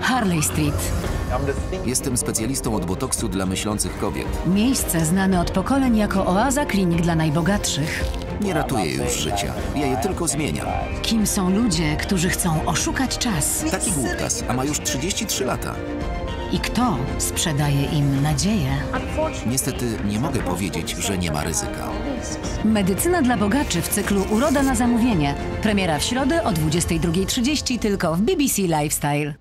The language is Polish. Harley Street. Jestem specjalistą od botoksu dla myślących kobiet. Miejsce znane od pokoleń jako oaza klinik dla najbogatszych. Nie ratuję już życia. Ja je tylko zmieniam. Kim są ludzie, którzy chcą oszukać czas? Taki głuptas, a ma już 33 lata. I kto sprzedaje im nadzieję? Niestety nie mogę powiedzieć, że nie ma ryzyka. Medycyna dla bogaczy w cyklu Uroda na zamówienie. Premiera w środę o 22:30 tylko w BBC Lifestyle.